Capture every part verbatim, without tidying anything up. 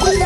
Let's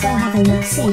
go have a look-see. Let's go have a look-see. Let's go have a look-see.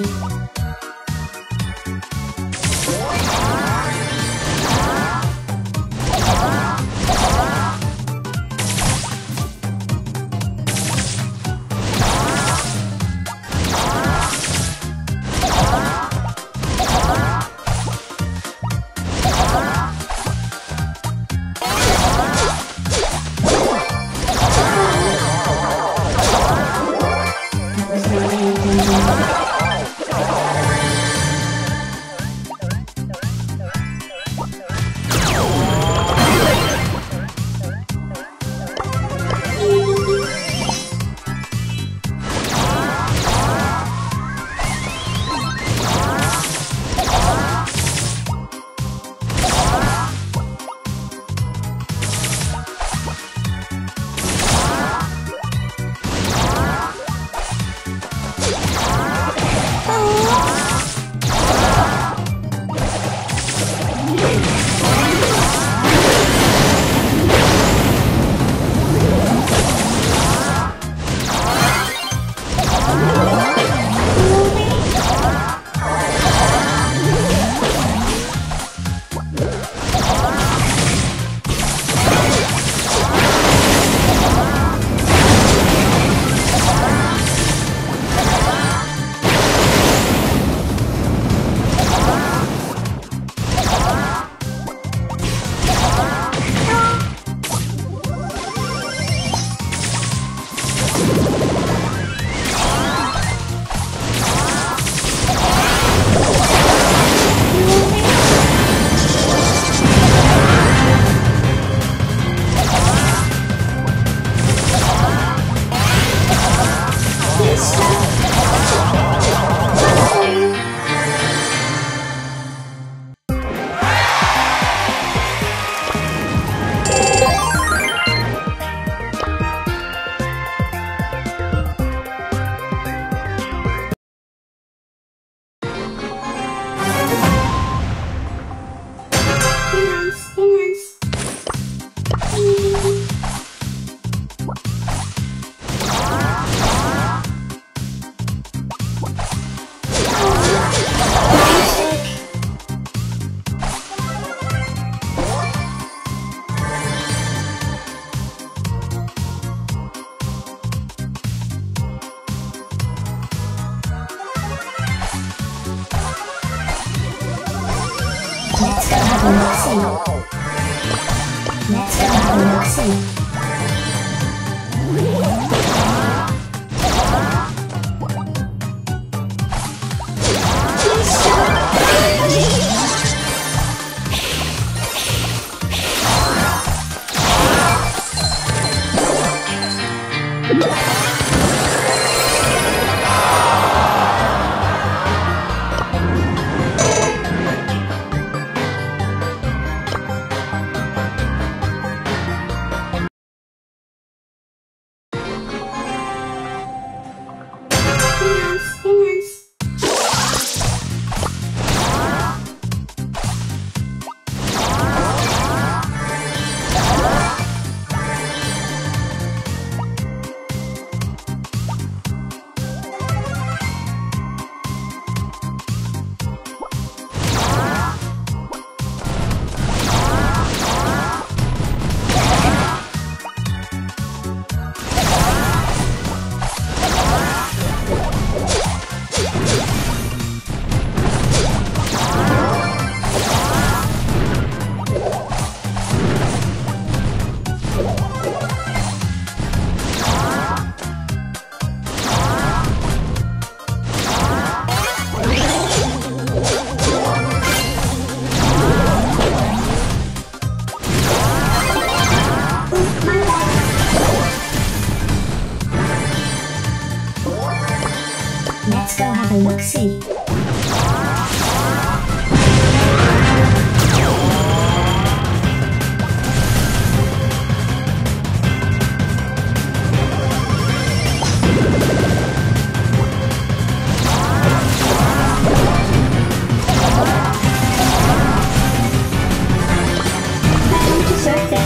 Let's go have a look-see. Thank you so much.